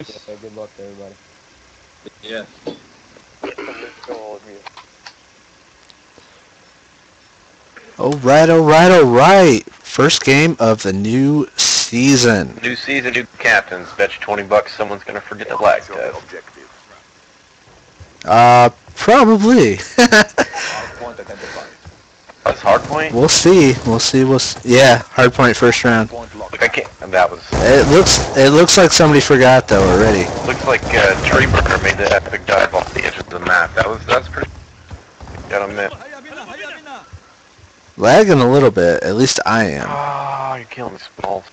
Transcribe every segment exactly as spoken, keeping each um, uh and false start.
Yeah, good luck to everybody. Yeah. Alright, alright, alright. First game of the new season. New season, new captains. Bet you twenty bucks someone's going to forget the black test. Uh, probably. That's hard point? We'll see. We'll see. We'll see. Yeah, hard point first round. Look, I can't. That was... It looks, it looks like somebody forgot, though, already. Looks like uh, Tree Burger made the epic dive off the edge of the map. That was... That's pretty... Got him there. Lagging a little bit. At least I am. Oh, you're killing me, balls.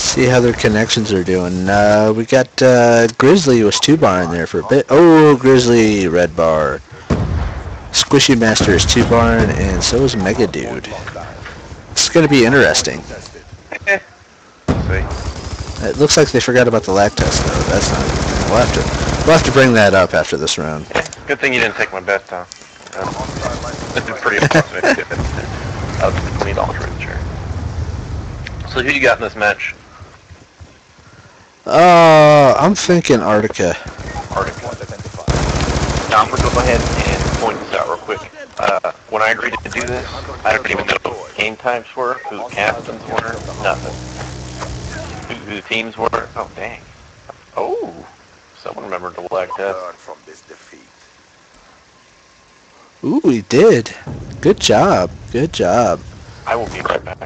See how their connections are doing. Uh, we got uh, Grizzly was two bar in there for a bit. Oh, Grizzly, red bar. Squishy Master is two bar in, and so is Mega Dude. It's gonna be interesting. It looks like they forgot about the lag test though. That's not. We'll have to. We'll have to bring that up after this round. Good thing you didn't take my best time. That's pretty impressive. I was clean all through the chair. So who you got in this match? Uh, I'm thinking Arctica. Arctica. Now I'm going to go ahead and point this out real quick. Uh, when I agreed to do this, I don't even know what game times were, who the captains were, nothing. Who, who the teams were. Oh, dang. Oh, someone remembered to lag test. Ooh, we did. Good job. Good job. I will be right back.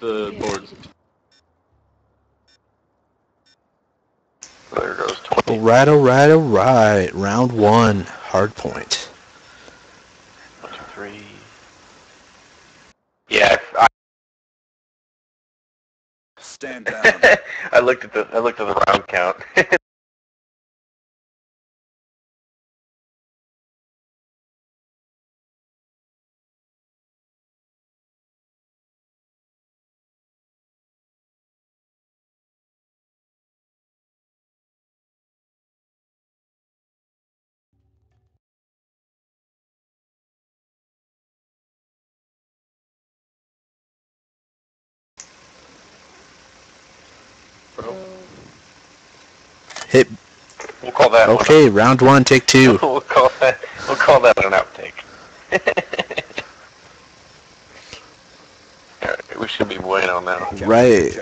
The boards. there goes twenty. Alright, alright, alright. Round one, hard point. One, two, three. Yeah, I... Stand down. I looked at the I looked at the round count. Hit. We'll call that. Okay, one round one, take two. we'll call that. We'll call that an outtake. All right, we should be bueno now. Right.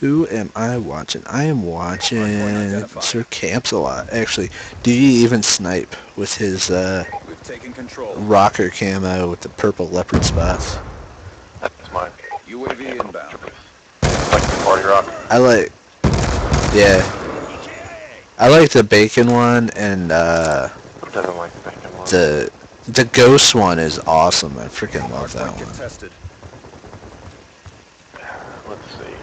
Who am I watching? I am watching Sir Camps a lot. Actually, do you even snipe with his uh, We've taken control. rocker camo with the purple leopard spots? That's mine. U A V inbound. I like, yeah, I like the bacon one, and uh, who doesn't like the bacon one? The, the ghost one is awesome, I freaking love that one. Contested. Let's see,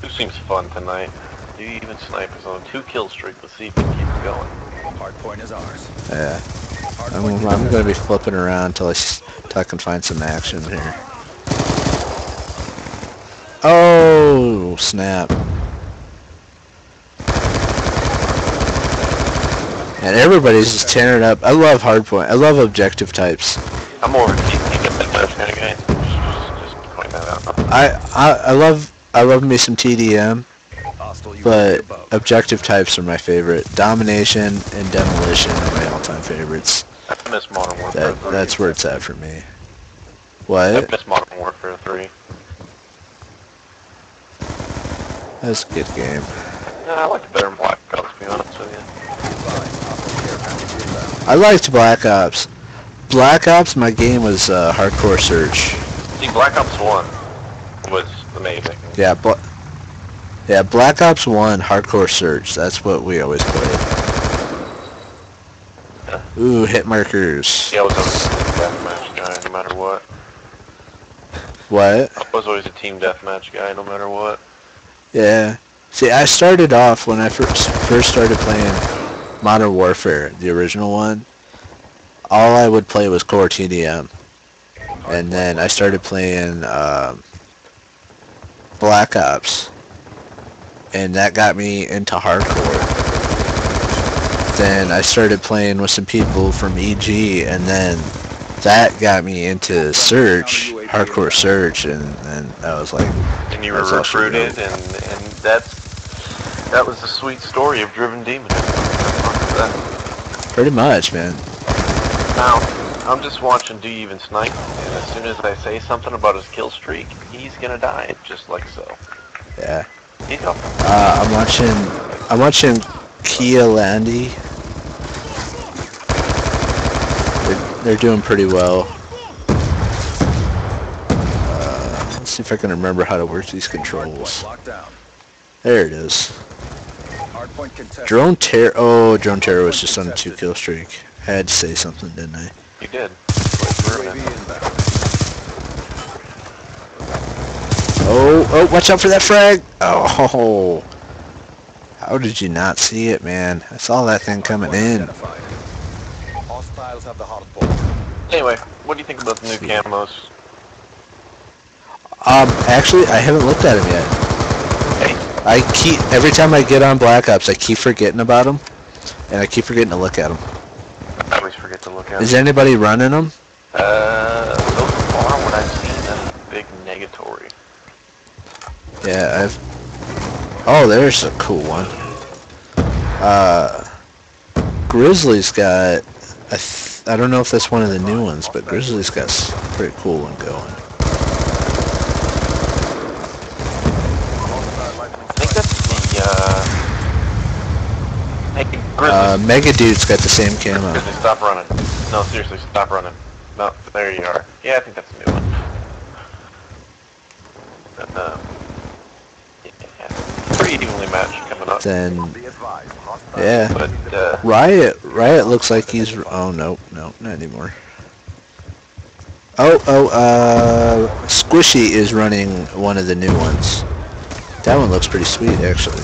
who seems fun tonight? Do you even snipe is on a two kill streak, let's see if it keeps going. Hard point is ours. Yeah, I'm, I'm going to be flipping around until I, until I can find some action here. Oh, snap. And everybody's just tearing up. I love hardpoint. I love objective types. I'm over T D M again. Just point that out. I, I, I love I love me some T D M, but objective types are my favorite. Domination and Demolition are my all-time favorites. I miss Modern Warfare three. That's where it's at for me. What? I miss Modern Warfare three. That's a good game. Yeah, I liked better Black Ops, to be honest with you. I liked Black Ops. Black Ops, my game was uh, Hardcore Search. See, Black Ops one was amazing. Yeah, bl yeah, Black Ops one, Hardcore Search. That's what we always played. Yeah. Ooh, hit markers. Yeah, I was always a team deathmatch guy, no matter what. What? I was always a team deathmatch guy, no matter what. Yeah. See, I started off when I first first started playing Modern Warfare, the original one. All I would play was core T D M, and then I started playing um, Black Ops, and that got me into hardcore. Then I started playing with some people from E G, and then that got me into Search. Hardcore Search, and, and I was like... And you were recruited, and, and that's... That was the sweet story of Driven Demon. Pretty much, man. Now, I'm just watching Do You Even Snipe, and as soon as I say something about his kill streak, he's gonna die, just like so. Yeah. He's up. Uh, I'm watching... I'm watching Kialandi. They're, they're doing pretty well. See if I can remember how to work these controls. There it is. Drone Terror. Oh, Drone Terror was just on a two kill streak. I had to say something, didn't I? You did. Oh, oh, watch out for that frag! Oh, how did you not see it, man? I saw that thing coming in. Anyway, what do you think about the new camos? Um, actually, I haven't looked at him yet. Hey. I keep, every time I get on Black Ops, I keep forgetting about him, and I keep forgetting to look at him. I always forget to look at him. Is anybody running him? Uh, so far what I've seen is a big negatory. Yeah, I've... Oh, there's a cool one. Uh, Grizzly's got... I, th I don't know if that's one of the new ones, but Grizzly's got a pretty cool one going. Uh, Mega Dude's got the same camo. Stop running. No, seriously, stop running. No, there you are. Yeah, I think that's a new one. Um, yeah. match coming up. Then, yeah. But, uh, Riot, Riot looks like he's. Oh no, no, not anymore. Oh, oh, uh, Squishy is running one of the new ones. That one looks pretty sweet, actually.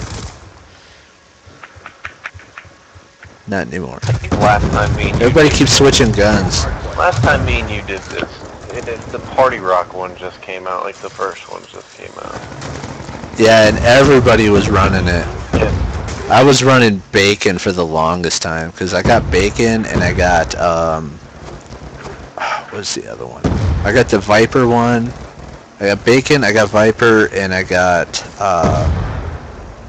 Not anymore. I think last time me and Everybody keeps switching guns. Last time me and you did this, it, it, the Party Rock one just came out, like the first one just came out. Yeah, and everybody was running it. Yeah. I was running Bacon for the longest time, because I got Bacon and I got, um, what was the other one? I got the Viper one. I got Bacon, I got Viper, and I got, uh,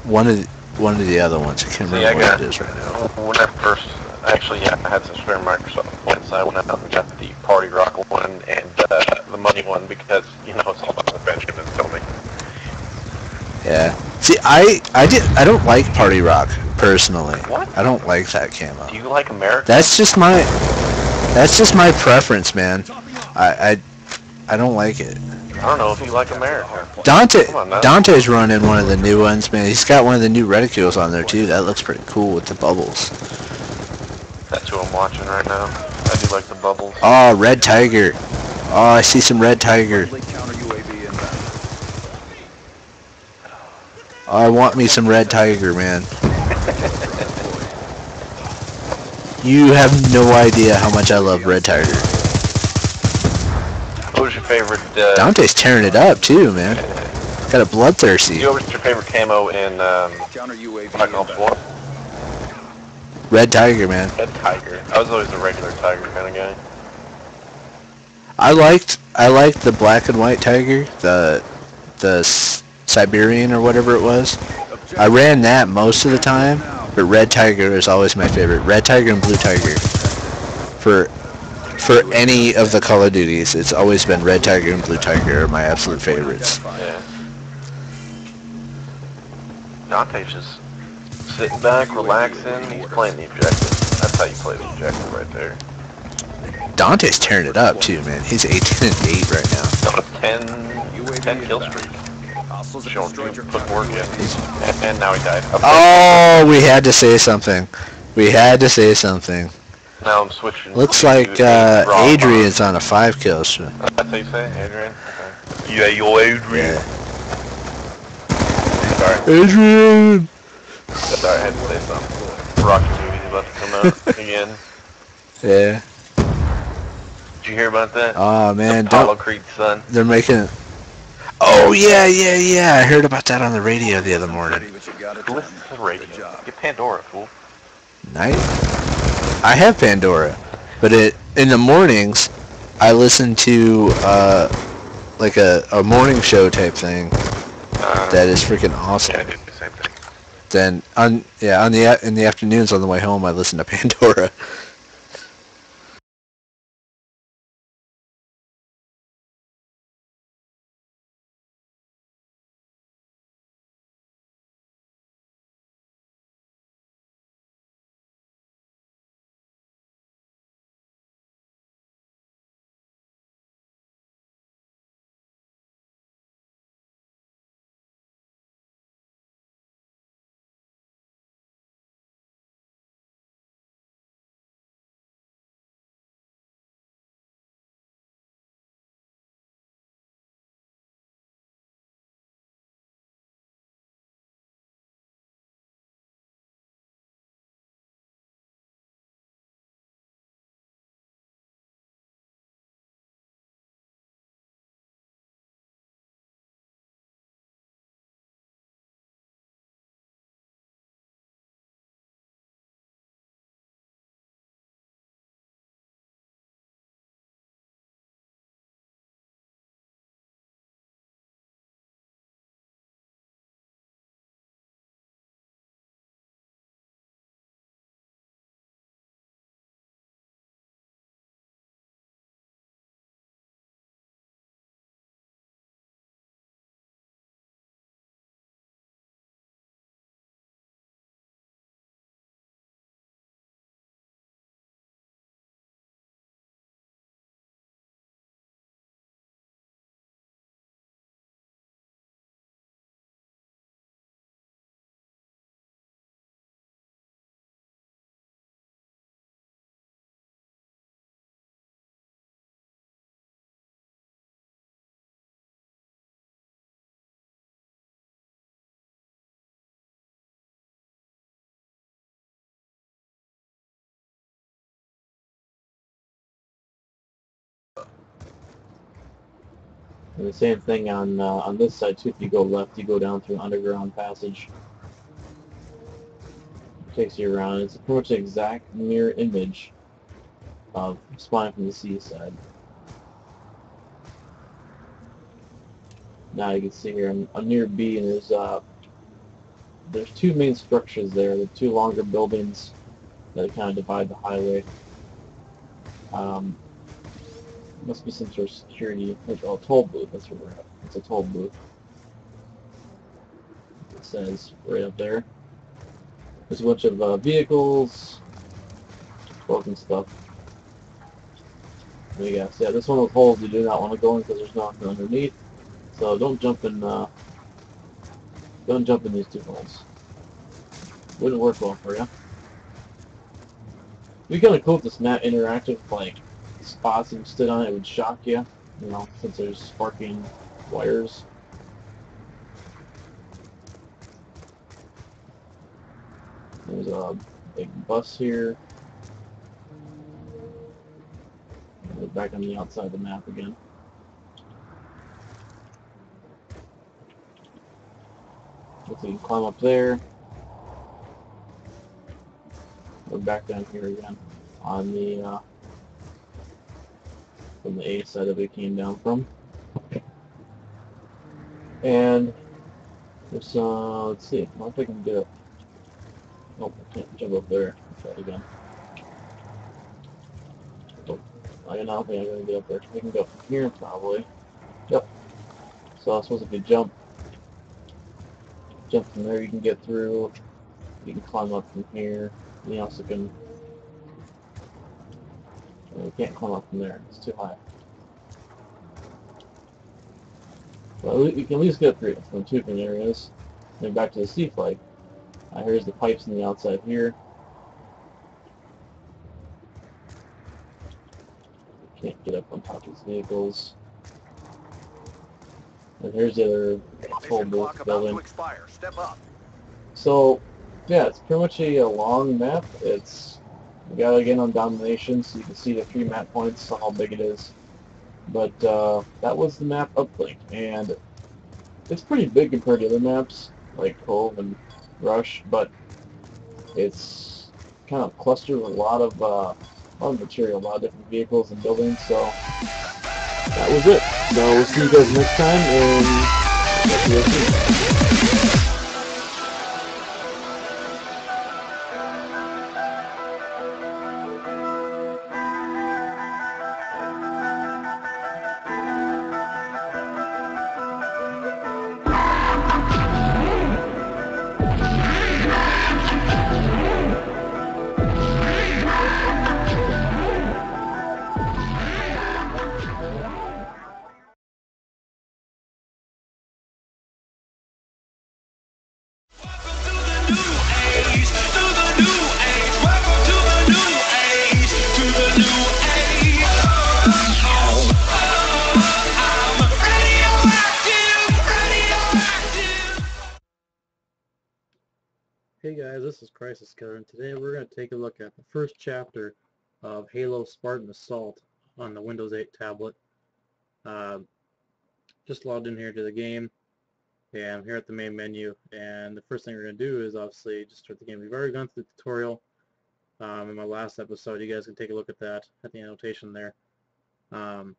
one of the, one of the other ones. I can't remember yeah, I what got, it is right now. When I first, actually, yeah, I had some spare Microsoft points. I went out and got the Party Rock one and uh, the money one because, you know, it's all about the Benjamin filming. Yeah. See, I I did I don't like Party Rock personally. What? I don't like that camo. Do you like America? That's just my that's just my preference, man. I I, I don't like it. I don't know if you like America. Dante, Dante's running one of the new ones, man. He's got one of the new reticules on there, too. That looks pretty cool with the bubbles. That's what I'm watching right now. I do like the bubbles. Oh, Red Tiger. Oh, I see some Red Tiger. Oh, I want me some Red Tiger, man. You have no idea how much I love Red Tiger. What was your favorite? Uh, Dante's tearing it up too, man. Got a bloodthirsty. You know, what was your favorite camo in um, Black Ops One? Red Tiger, man. Red Tiger. I was always a regular Tiger kind of guy. I liked, I liked the black and white Tiger, the, the Siberian or whatever it was. I ran that most of the time, but Red Tiger is always my favorite. Red Tiger and Blue Tiger, for. For any of the Call of Duties, it's always been Red Tiger and Blue Tiger are my absolute favorites. Yeah. Dante's just sitting back, relaxing, he's playing the objective. That's how you play the objective right there. Dante's tearing it up too, man. He's eighteen and eight right now. ten, ten kill streak. Showing put work in. And, and now he died. Okay. Oh, we had to say something. We had to say something. Now I'm switching. Looks like uh, Adrian's on a five kill streak. So. That's what you say, Adrian? Okay. Yeah, yo, Adrian. Yeah. Sorry. Adrian! Sorry, I had to say something. Rocket Movie's about to come out again. Yeah. Did you hear about that? Oh, man. Apollo Creed's son. They're making... Oh, yeah, yeah, yeah. I heard about that on the radio the other morning. Listen to the radio. Get Pandora, fool. Nice. I have Pandora, but it in the mornings, I listen to uh, like a, a morning show type thing uh, that is freaking awesome. Yeah, I do the same thing. Then on yeah on the in the afternoons on the way home, I listen to Pandora. And the same thing on uh, on this side too. If you go left, you go down through underground passage. It takes you around. It's pretty much the exact mirror image of spawning from the sea side. Now you can see here I'm, I'm near B, and there's uh there's two main structures there. The two longer buildings that kind of divide the highway. Um, must be some sort of security. Oh, toll booth. That's where we're at. It's a toll booth. It says right up there. There's a bunch of uh, vehicles, broken stuff. There you go. So yeah, this one with holes you do not want to go in because there's nothing underneath. So don't jump in. Uh, don't jump in these two holes. Wouldn't work well for you. It'd be kind of cool if this map interacted with like spots and stood on it. It would shock you, you know, since there's sparking wires. There's a big bus here. We're back on the outside of the map again. Looks like you can climb up there. We're back down here again on the uh, from the A side that we came down from. And there's uh let's see, I don't think I can get up. Oh, I can't jump up there. Try it again. Oh, I don't think I'm gonna get up there. We can go from here probably. Yep. So I suppose if you jump Jump from there, you can get through. You can climb up from here. You also can. Well, you can't climb up from there. It's too high. Well, you can at least get through from two different areas. Then back to the sea flag. Uh, here's the pipes on the outside here. You can't get up on top of these vehicles. And here's the other toll booth building. So, yeah, it's pretty much a, a long map. It's we got it again on domination, so you can see the three map points, how big it is. But uh, that was the map uplink, and it's pretty big compared to other maps like Cove and Rush. But it's kind of clustered with a lot of uh, a lot of material, a lot of different vehicles and buildings. So. That was it. So we'll see you guys next time, and that's the rest of it. Hey guys, this is CrisisCon, and today we're going to take a look at the first chapter of Halo Spartan Assault on the Windows eight tablet. Uh, just logged in here to the game, and I'm here at the main menu, and the first thing we're going to do is obviously just start the game. We've already gone through the tutorial um, in my last episode. You guys can take a look at that at the annotation there. Um,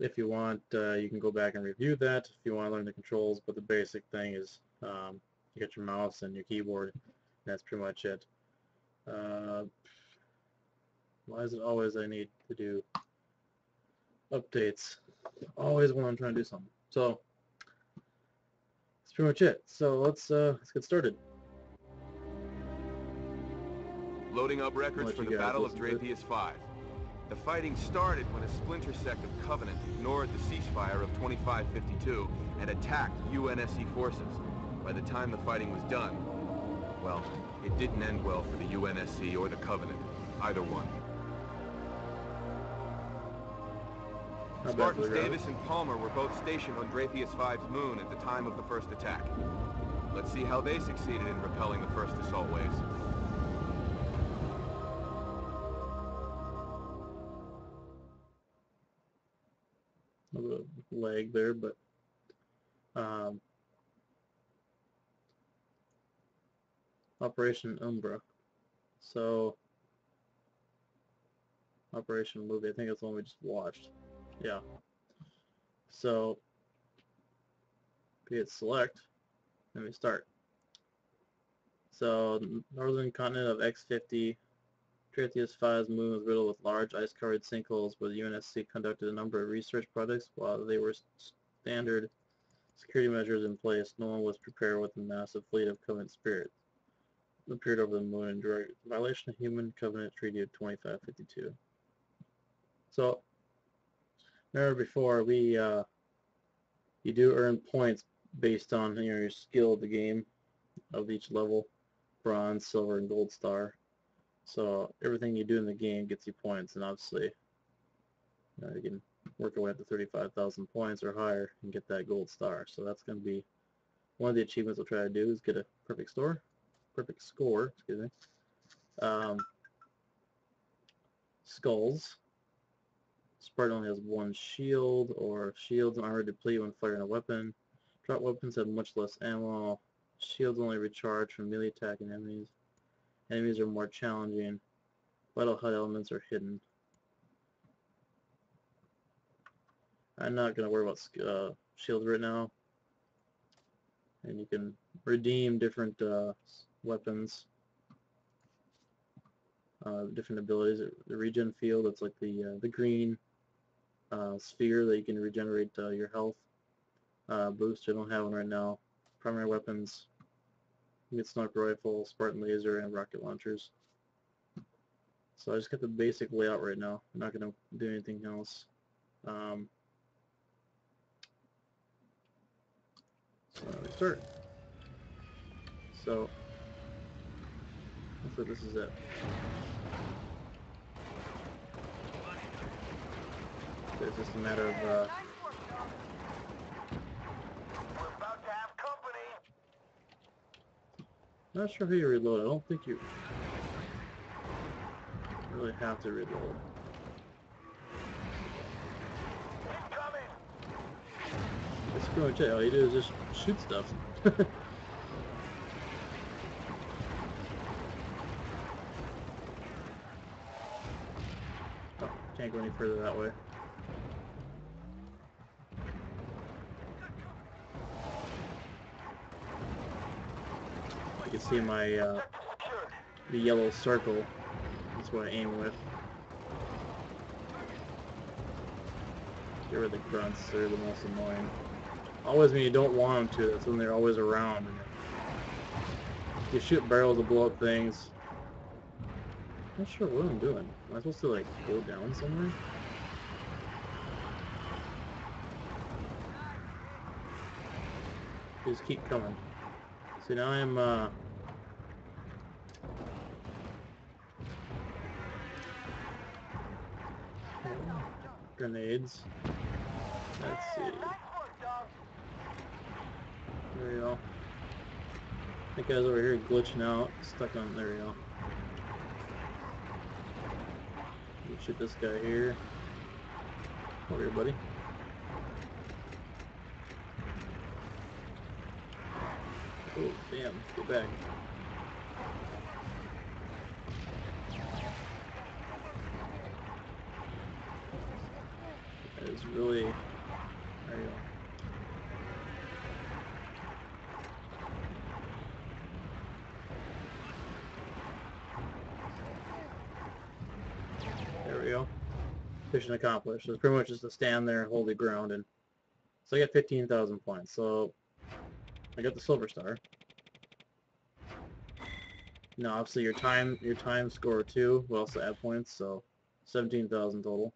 if you want, uh, you can go back and review that if you want to learn the controls, but the basic thing is um, you get your mouse and your keyboard, and that's pretty much it. Uh, why is it always I need to do updates? Always when I'm trying to do something. So that's pretty much it. So let's uh, let's get started. Loading up records for the Battle of Draetheus five. The fighting started when a splinter sect of Covenant ignored the ceasefire of twenty-five fifty-two and attacked U N S C forces. By the time the fighting was done, well, it didn't end well for the U N S C or the Covenant, either one. Spartans Davis and Palmer were both stationed on Draetheus five's moon at the time of the first attack. Let's see how they succeeded in repelling the first assault waves. lag there, but um, Operation Umbra. So Operation movie, I think that's the one we just watched. Yeah. So we hit select and we start. So northern continent of X fifty, Draetheus five's movement was riddled with large ice-covered sinkholes, where the U N S C conducted a number of research projects. While they were standard security measures in place, no one was prepared with the massive fleet of Covenant spirits appeared over the moon in direct violation of Human Covenant Treaty of twenty-five fifty-two. So, remember before, we uh, you do earn points based on you know, your skill of the game of each level, bronze, silver, and gold star. So everything you do in the game gets you points, and obviously you know, you can work away up to thirty-five thousand points or higher and get that gold star. So that's going to be one of the achievements I'll try to do, is get a perfect score, perfect score, excuse me, um, skulls. Spartan only has one shield, or shields and armor deplete when firing a weapon. Drop weapons have much less ammo. Shields only recharge from melee attacking enemies. Enemies are more challenging. Vital H U D elements are hidden. I'm not going to worry about uh, shields right now. And you can redeem different uh, weapons, uh, different abilities. The regen field, it's like the, uh, the green uh, sphere that you can regenerate uh, your health. Uh, boost, I don't have one right now. Primary weapons. You get sniper rifle, Spartan laser, and rocket launchers. So I just got the basic layout right now. I'm not going to do anything else. Um, so we start. So hopefully this is it. So it's just a matter of. Uh, Not sure how you reload. I don't think you really have to reload. That's pretty much it. All you do is just shoot stuff. Oh, can't go any further that way. You can see my uh, the yellow circle. That's what I aim with. Get rid of the grunts. They're the most annoying. Always when you don't want them to. That's when they're always around. You shoot barrels to blow up things. I'm not sure what I'm doing. Am I supposed to like go down somewhere? Just keep coming. See, now I'm uh. Grenades. Let's see. There we go. That guy's over here glitching out, stuck on. There we go. Shoot this guy here. Over here, buddy. Oh, damn. Go back. That is really... There you go. There we go. Mission accomplished. So it's pretty much just to stand there and hold the ground. And so I got fifteen thousand points. So... I got the silver star. Now, obviously, your time, your time score too will also add points, so seventeen thousand total.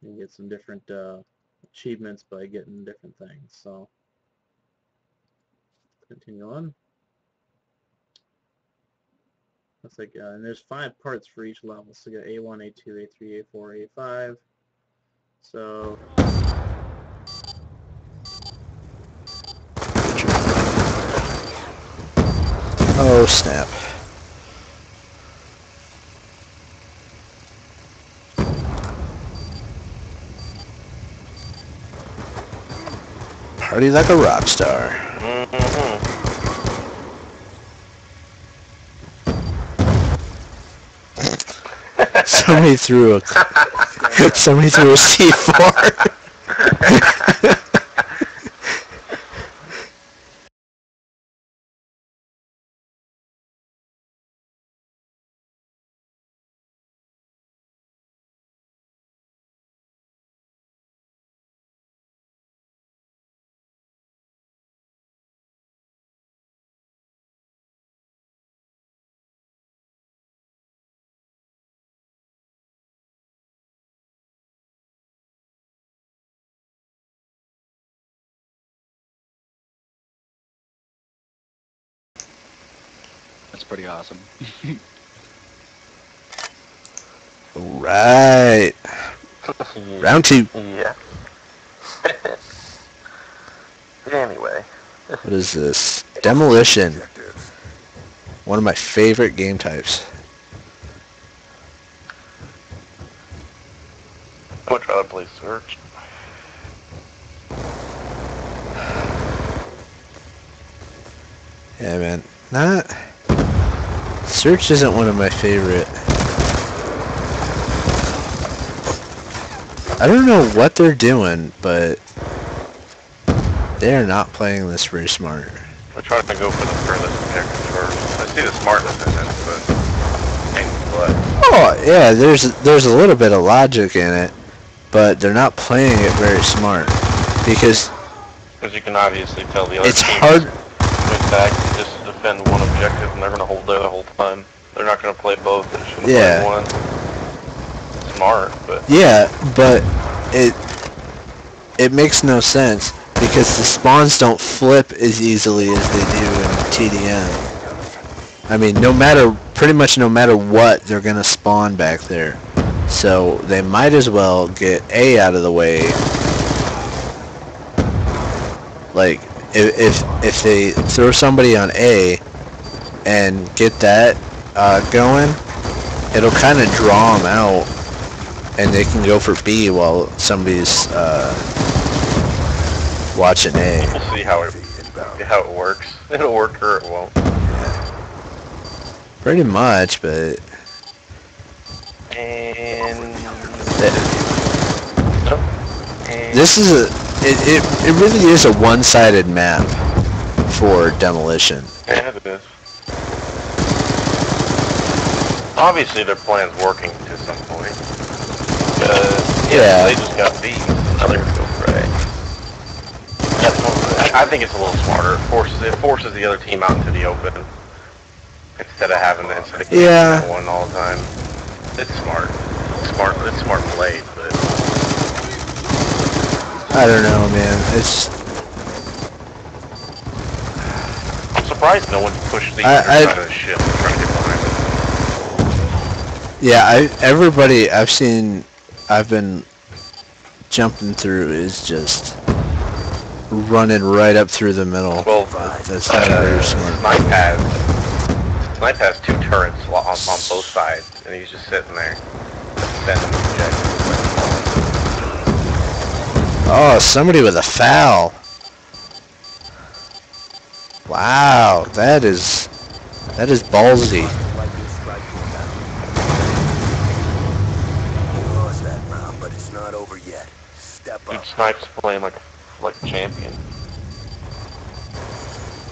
You get some different uh, achievements by getting different things. So, continue on. That's like, uh, and there's five parts for each level. So you got A one, A two, A three, A four, A five. So. Oh snap. Party like a rock star. Mm-hmm. Somebody threw a somebody threw a C four. Pretty awesome. Alright. Round two. Yeah. Anyway. What is this? Demolition. One of my favorite game types. I would rather play Search. Yeah, man. Not... Search isn't one of my favorite. I don't know what they're doing, but they're not playing this very smart. I'm trying to go for the furthest pick first. I see the smartness in it, but what? Oh yeah, there's there's a little bit of logic in it, but they're not playing it very smart because because you can obviously tell the other it's team hard. Went back and just defend one objective and they're gonna hold there the whole time. They're not gonna play both, they shouldn't yeah. play one. Smart, but yeah, but it it makes no sense because the spawns don't flip as easily as they do in T D M. I mean no matter pretty much no matter what they're gonna spawn back there. So they might as well get A out of the way. Like If, if if they throw somebody on A and get that uh, going, it'll kind of draw them out, and they can go for B while somebody's uh, watching A. We'll see how it how it works. It'll work or it won't. Yeah. Pretty much, but and that, oh. and this is a. It, it, it really is a one-sided map for demolition. Yeah, it is. Obviously their plan's working to some point. Uh, yeah, yeah. They just got beat. Now they're going to go for A. I think it's a little smarter. It forces, it forces the other team out into the open instead of having to instead of yeah. one all the time. It's smart. It's smart. It's smart played, but... I don't know, man. It's. I'm surprised no one pushed the I, I, out of the ship and tried to get behind it. Yeah, I. Everybody I've seen, I've been jumping through is just running right up through the middle. Well, that's not uh, very smart. Snipe has. Snipe has two turrets on, on both sides, and he's just sitting there. Sending objects. Oh, somebody with a foul. Wow, that is that is ballsy. We lost that round, but it's not over yet. Step up. Dude, Snipe's playing like like a champion.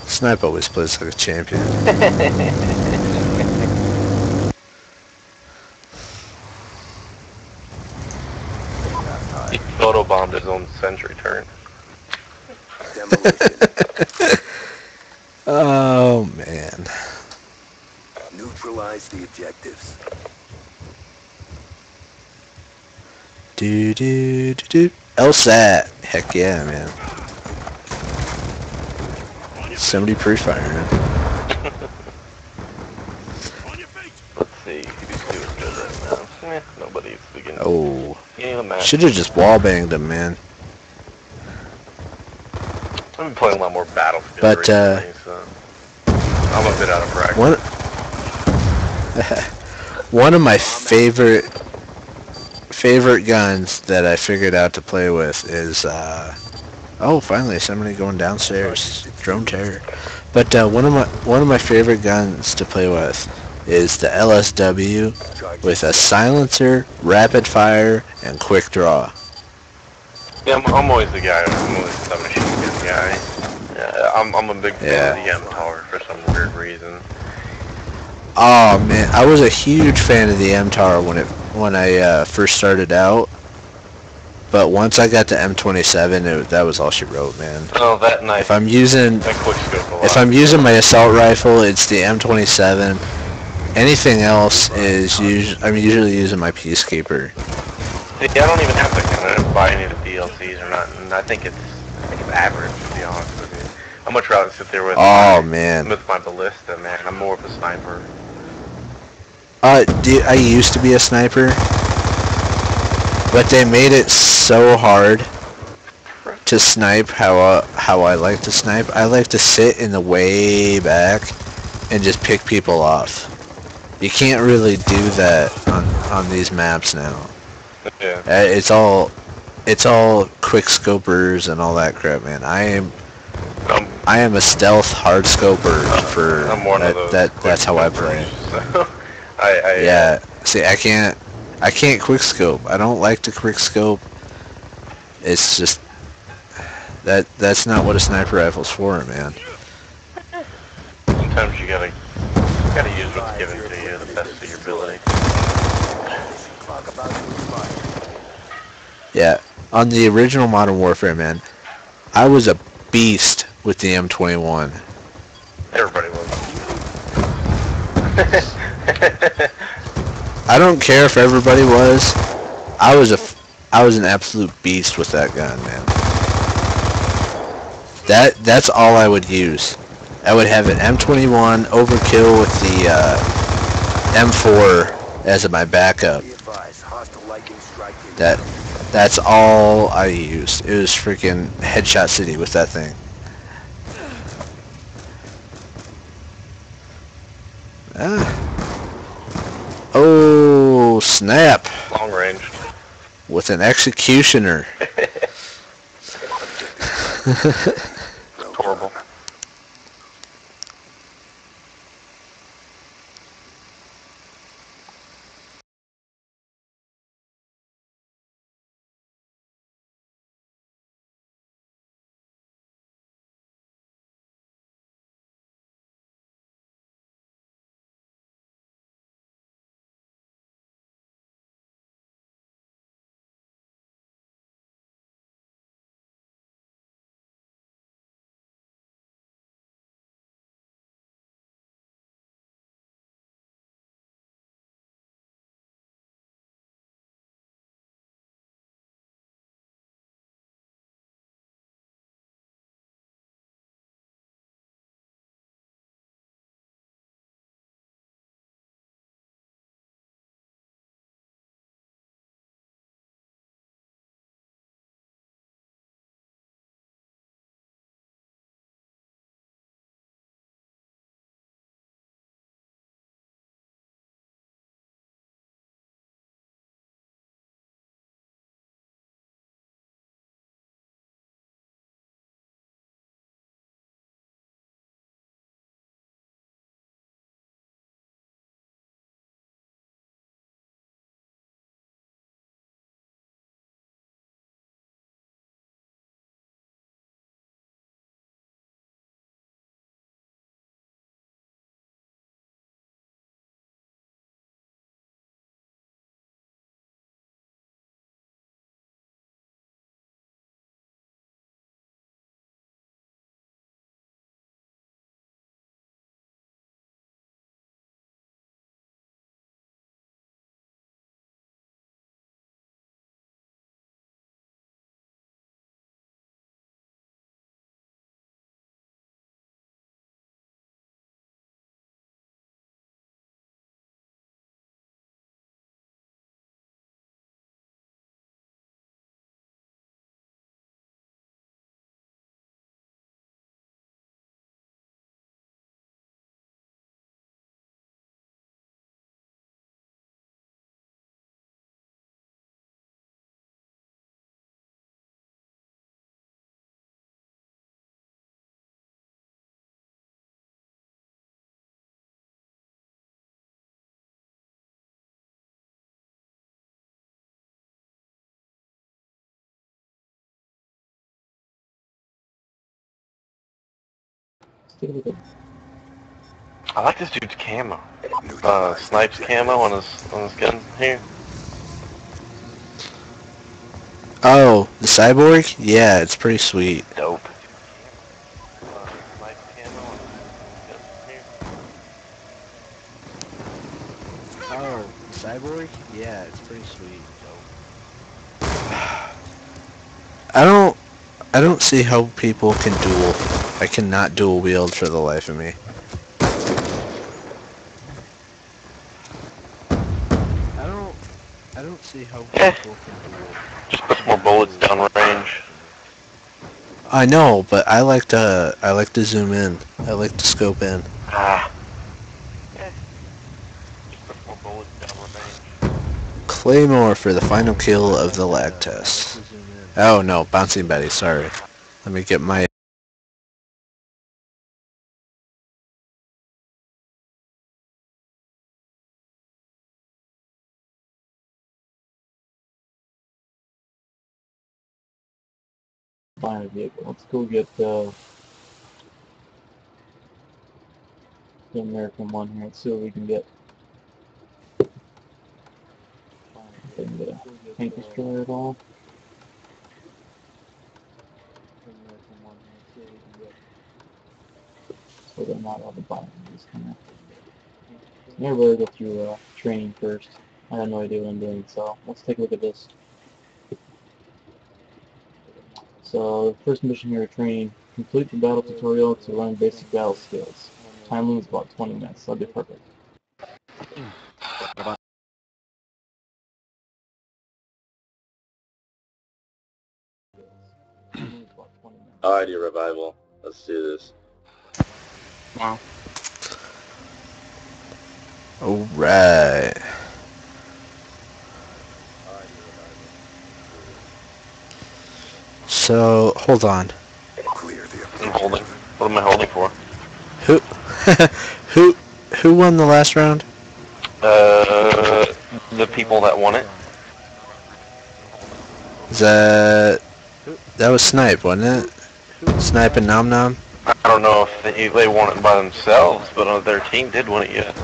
Snipe always plays like a champion. Autobombed his own sentry turn. Oh man. Neutralize the objectives. Do do do do. L SAT. Heck yeah, man. Somebody pre-fire, man. Let's see. He's doing good right now. Eh, nobody's beginning. Oh. Should have just wallbanged him, man. I've been playing a lot more Battlefield but, recently, uh, so I'm a bit out of practice. One, one of my favorite favorite guns that I figured out to play with is uh, Oh, finally, somebody going downstairs. Drone terror. But uh, one of my one of my favorite guns to play with is the L S W with a silencer, rapid fire, and quick draw. Yeah, I'm, I'm always the guy. I'm always the machine gun guy. Uh, I'm I'm a big fan yeah. of the M-Tar for some weird reason. Oh man, I was a huge fan of the M-Tar when it when I uh, first started out. But once I got the M twenty-seven, it, that was all she wrote, man. Oh, that knife. If I'm using, if I'm using my assault rifle, it's the M twenty-seven. Anything else is usually, I'm usually using my Peacekeeper. See, I don't even have to I don't buy any of the D L Cs or nothing. I think it's, I think it's average, to be honest with you. I'm much rather sit there with, oh, my, man. with my Ballista, man. I'm more of a sniper. Uh, dude, I used to be a sniper. But they made it so hard to snipe how uh, how I like to snipe. I like to sit in the way back and just pick people off. You can't really do that on on these maps now. Yeah. Uh, it's all it's all quick scopers and all that crap, man. I am um, I am a stealth hard scoper for that, that that's how I play. So I, I yeah. Uh, See, I can't. I can't quickscope. I don't like to quickscope. It's just that that's not what a sniper rifle's for, man. Sometimes you gotta you gotta use what's given to you, the best of your ability. Yeah, on the original Modern Warfare, man, I was a beast with the M twenty-one. Everybody was. I don't care if everybody was. I was a, I was an absolute beast with that gun, man. That that's all I would use. I would have an M twenty-one overkill with the uh, M four as my backup. That that's all I used. It was freaking headshot city with that thing. Ah. Oh snap! Long range. With an executioner. That's horrible. I like this dude's camo. Uh, Snipes camo on his on his gun here. Oh, the cyborg? Yeah, it's pretty sweet. Dope. Oh, the cyborg? Yeah, it's pretty sweet. Dope. I don't, I don't see how people can dual. I cannot dual wield for the life of me. I don't, I don't see how people can dual. Just put some more bullets downrange. I know, but I like to I like to zoom in. I like to scope in. Ah. Yeah. Just put more bullets downrange. Claymore for the final kill of the lag test. Oh no, Bouncing Betty. Sorry. Let me get my. Find a vehicle. Let's go get uh, the American one here. Let's see what we can get. Can get a tank destroyer at all. So they're not all the bottom of these kind of. Never really go through uh, training first. I have no idea what I'm doing. So let's take a look at this. So, first mission here, training. Complete the battle tutorial to learn basic battle skills. Time limit is about twenty minutes, so that'd be perfect. Alrighty, Revival. Let's do this. Wow. Alright. So, hold on. Clear the I'm holding. What am I holding for? Who, who, who won the last round? Uh, the people that won it. That, that was Snipe, wasn't it? Snipe and Nom Nom? I don't know if they, they won it by themselves, but their team did win it yet.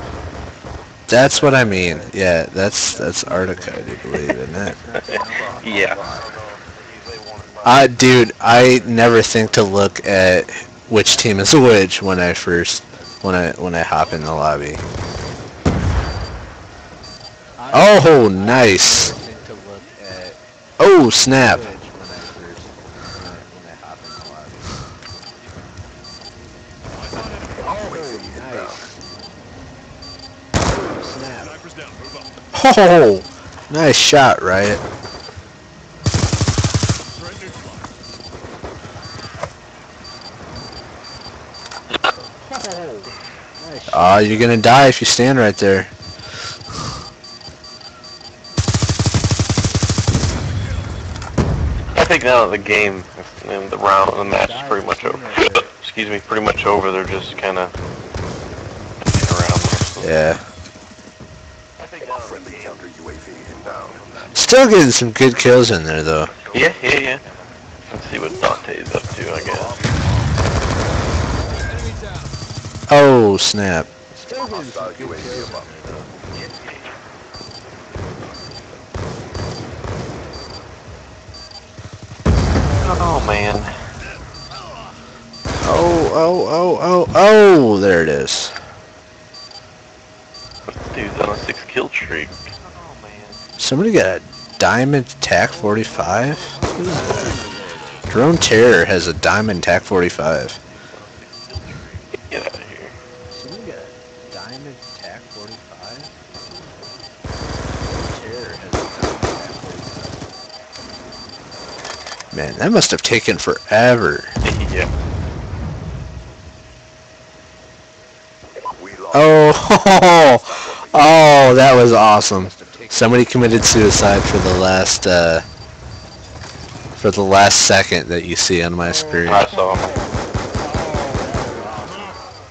That's what I mean. Yeah, that's, that's Arctica, I do believe, isn't it? Yeah. I, dude, I never think to look at which team is which when I first, when I, when I hop in the lobby. Oh, nice. Oh, snap. Oh, nice shot, Riot. Ah, uh, you're gonna die if you stand right there. I think now that the game and the round and the match is pretty much over. Excuse me, pretty much over. They're just kind of around. Yeah. I think now friendly counter U A V inbound. Still getting some good kills in there though. Yeah, yeah, yeah. Let's see what Dante's up to, I guess. Oh snap. Oh man. Oh, oh, oh, oh, oh, there it is. Dude's on a six kill streak. Oh man. Somebody got a Diamond Tac forty-five? Drone Terror has a Diamond Tac forty-five. Man, that must have taken forever. Yeah. Oh, oh, that was awesome. Somebody committed suicide for the last, uh, for the last second that you see on my screen. I saw him.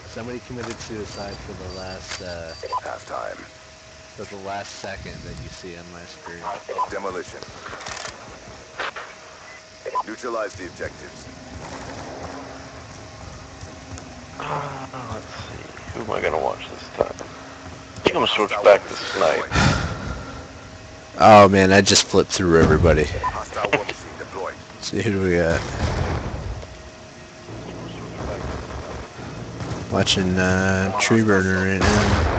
Somebody committed suicide for the last, uh, half time. For the last second that you see on my screen. Demolition. Neutralize the objectives. Uh, let's see. Who am I going to watch this time? I think I'm going to switch back to snipe. Oh man, I just flipped through everybody. See, who do we got? Watching uh, Tree Burner right now.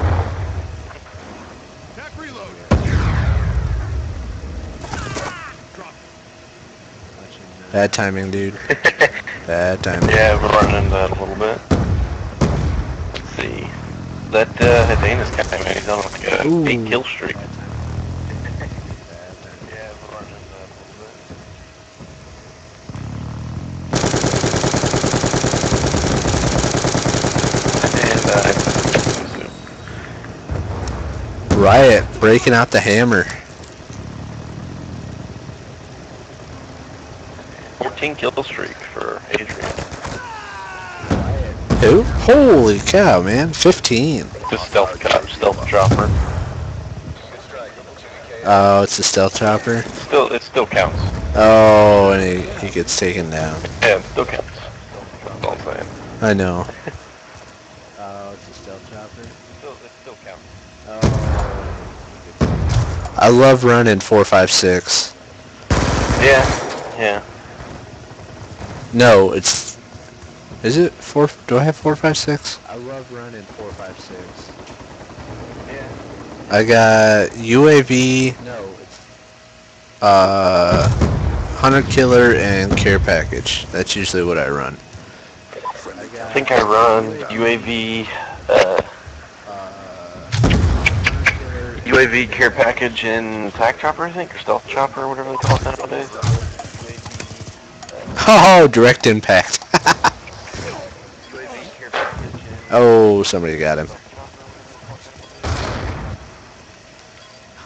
Bad timing, dude. Bad timing. Yeah, we're running that a little bit. Let's see. That uh, Hedana's guy, man, he's on like a Ooh. eight kill streak. Bad timing. Yeah, we're running that a little bit. And, uh, Riot breaking out the hammer. Kill streak for Adrian. Who? Holy cow, man! fifteen. The stealth cop, stealth chopper. Oh, it's the stealth chopper. Still, it still counts. Oh, and he he gets taken down. Yeah, it still counts. That's all I'm saying. I know. Oh, it's the stealth chopper. Still, it still counts. Oh. I love running four, five, six. Yeah. Yeah. No, it's. Is it four? Do I have four, five, six? I love running four, five, six. Yeah. I got U A V. No, it's. Uh, Hunter Killer and Care Package. That's usually what I run. I, got, I think I run U A V. Uh, uh, U A V, Care Package, and Tac Chopper, I think, or Stealth Chopper, or whatever they call it nowadays. Oh, direct impact. Oh, somebody got him.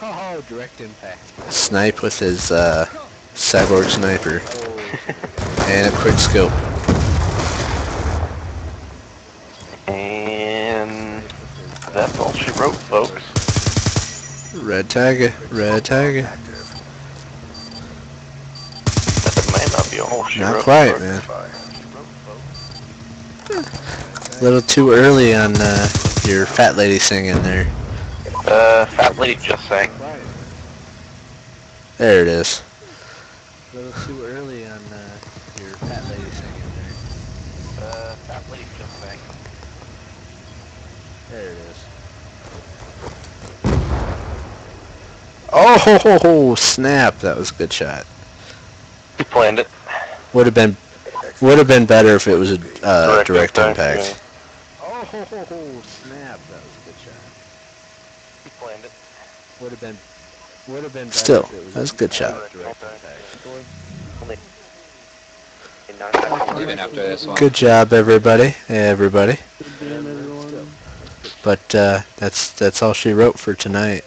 Oh, direct impact. Snipe with his uh, cyborg sniper. And a quick scope. And that's all she wrote, folks. Red tiger, red tiger. Not quite, man. A little too early on uh, your fat lady singing there. Uh, fat lady just sang. There it is. A little too early on uh, your fat lady singing there. Uh, fat lady just sang. There it is. Oh, ho, ho, ho, snap! That was a good shot. You planned it. Would have been, would have been better if it was a uh, direct, direct impact. impact. Oh ho, ho, ho, snap! That was a good shot. He planned it. Would have been, would have been. Better Still, if it was that was a good shot. Even after this one. Good job, everybody, everybody. But uh, that's that's all she wrote for tonight.